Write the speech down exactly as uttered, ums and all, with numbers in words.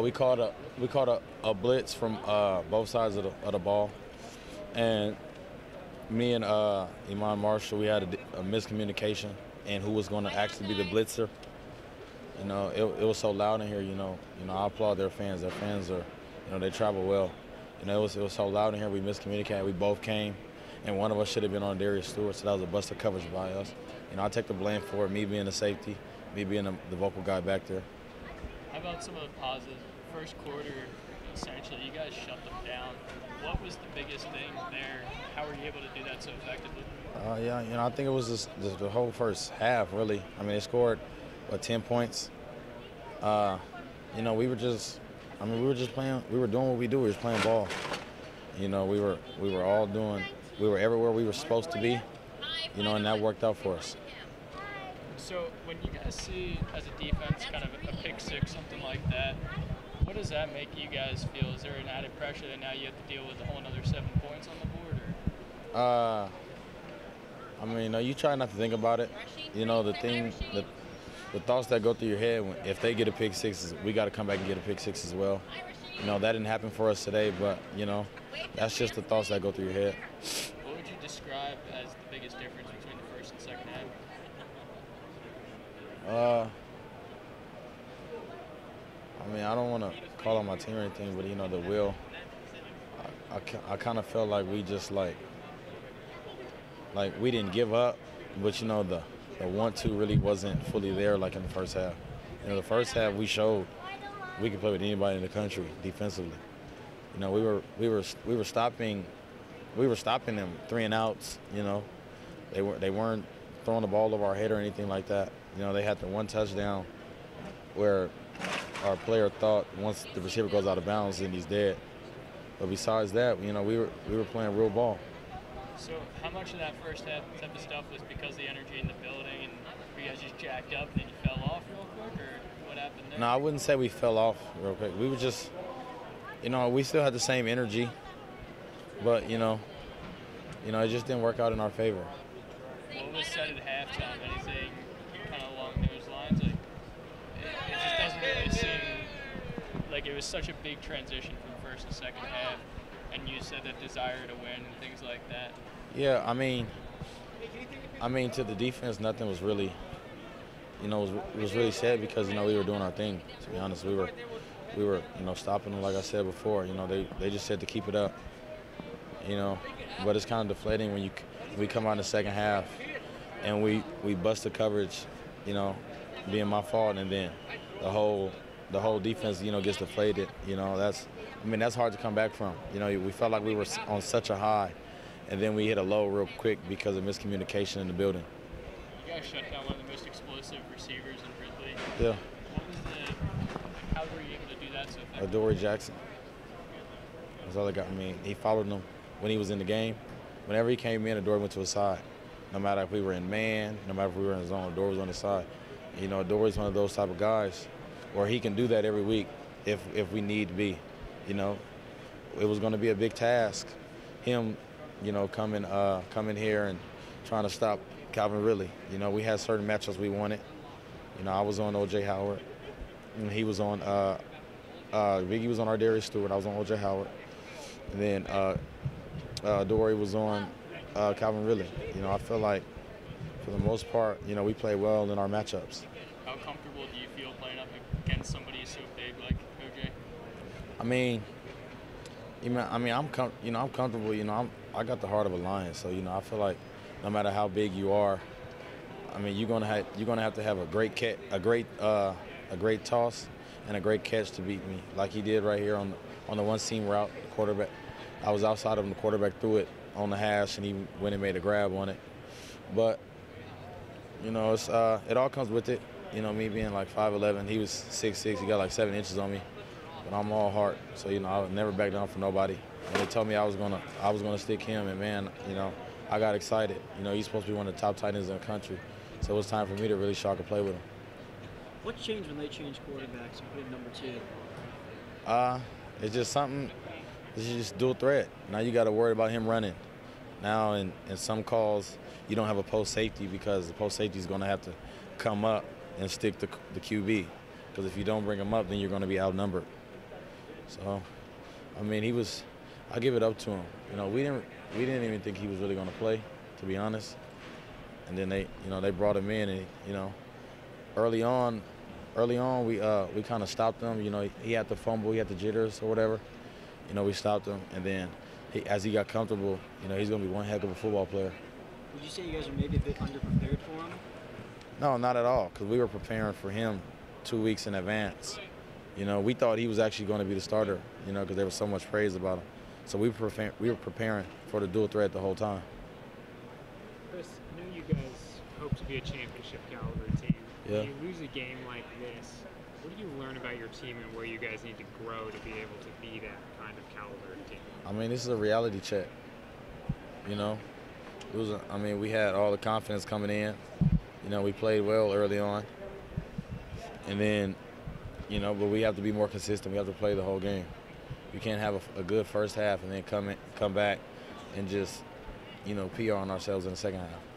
We called a we called a, a blitz from uh, both sides of the, of the ball, and me and uh, Iman Marshall, we had a, a miscommunication in who was going to actually be the blitzer. You know, it, it was so loud in here. You know, you know, I applaud their fans. Their fans are, you know, they travel well. You know, it was it was so loud in here. We miscommunicated. We both came, and one of us should have been on Darius Stewart. So that was a busted coverage by us. You know, I take the blame for it. Me being the safety, me being the, the vocal guy back there. How about some of the positives? First quarter, essentially, you guys shut them down. What was the biggest thing there? How were you able to do that so effectively? Uh, yeah, you know, I think it was just, just the whole first half, really. I mean, they scored, what, ten points? Uh, you know, we were just, I mean, we were just playing, we were doing what we do. We were playing ball. You know, we were, we were all doing, we were everywhere we were supposed to be, you know, and that worked out for us. So when you guys see, as a defense, kind of a pick six, something like that, what does that make you guys feel? Is there an added pressure that now you have to deal with a whole another seven points on the board? Or? Uh, I mean, you know, you try not to think about it. You know, the thing, the, the thoughts that go through your head, when, if they get a pick six, we got to come back and get a pick six as well. You know, that didn't happen for us today, but, you know, that's just the thoughts that go through your head. What would you describe as the biggest difference between the first and second half? Uh. I mean, I don't want to call on my team or anything, but, you know, the will, I, I, I kind of felt like we just, like, like we didn't give up, but, you know, the, the want-to really wasn't fully there like in the first half. You know, the first half we showed we could play with anybody in the country defensively. You know, we were, we were, we were stopping, we were stopping them three and outs, you know. They, were, they weren't throwing the ball over our head or anything like that. You know, they had the one touchdown where our player thought once the receiver goes out of bounds, then he's dead. But besides that, you know, we were we were playing real ball. So how much of that first half type of stuff was because of the energy in the building and you guys just jacked up and then you fell off real quick, or what happened there? No, I wouldn't say we fell off real quick. We were just, you know, we still had the same energy, but you know, you know, it just didn't work out in our favor. What was said at halftime? Anything kind of along those lines? Like, like it was such a big transition from first to second half, and you said that desire to win and things like that. Yeah, I mean, I mean to the defense, nothing was really, you know, was, was really said because you know we were doing our thing. To be honest, we were, we were, you know, stopping them like I said before. You know, they they just said to keep it up. You know, but it's kind of deflating when you we come out in the second half and we we bust the coverage. You know, being my fault, and then the whole. The whole defense, you know, gets deflated. You know, that's, I mean, that's hard to come back from. You know, we felt like we were on such a high, and then we hit a low real quick because of miscommunication in the building. You guys shut down one of the most explosive receivers in Ridley. Yeah. What was the, how were you able to do that so fast? Adoree Jackson. That's all I got. I mean, he followed him when he was in the game. Whenever he came in, Adoree went to his side. No matter if we were in man, no matter if we were in zone, Adoree was on his side. You know, Adoree's one of those type of guys. Or he can do that every week if, if we need to be, you know. It was going to be a big task, him, you know, coming, uh, coming here and trying to stop Calvin Ridley. You know, we had certain matchups we wanted. You know, I was on O J Howard, and he was on uh, uh, Viggy was on our Darius Stewart. I was on O J Howard, and then uh, uh, Adoree was on uh, Calvin Ridley. You know, I feel like for the most part, you know, we play well in our matchups. How comfortable do you feel playing up against somebody so big like O J? I mean, you know, I mean, I'm com you know, I'm comfortable. You know, I'm, I got the heart of a lion, so you know, I feel like no matter how big you are, I mean, you're gonna have you're gonna have to have a great catch, a great uh, a great toss, and a great catch to beat me, like he did right here on the, on the one seam route. The quarterback, I was outside of him. The quarterback threw it on the hash, and he went and made a grab on it. But you know, it's uh, it all comes with it. You know, me being like five eleven, he was six six, he got like seven inches on me. But I'm all heart, so, you know, I would never back down for nobody. And they told me I was gonna, I was gonna stick him, and man, you know, I got excited. You know, he's supposed to be one of the top tight ends in the country, so it was time for me to really show I could play with him. What changed when they changed quarterbacks and put him number two? Uh, it's just something, it's just dual threat. Now you gotta worry about him running. Now in, in some calls, you don't have a post safety because the post safety is gonna have to come up and stick the, the Q B, because if you don't bring them up, then you're going to be outnumbered. So, I mean, he was, I give it up to him. You know, we didn't, we didn't even think he was really going to play, to be honest. And then they, you know, they brought him in, and you know, early on, early on, we uh, we kind of stopped him. You know, he had to fumble, he had the jitters or whatever. You know, we stopped him, and then he, as he got comfortable, you know, he's going to be one heck of a football player. Would you say you guys are maybe a bit underprepared for him? No, not at all, because we were preparing for him two weeks in advance. You know, we thought he was actually going to be the starter, you know, because there was so much praise about him. So we were, we were preparing for the dual threat the whole time. Chris, I know you guys hope to be a championship caliber team. Yeah. When you lose a game like this, what do you learn about your team and where you guys need to grow to be able to be that kind of caliber team? I mean, this is a reality check, you know. It was a, I mean, we had all the confidence coming in. You know, we played well early on. And then, you know, but we have to be more consistent. We have to play the whole game. We can't have a, a good first half and then come in, come back and just, you know, P R on ourselves in the second half.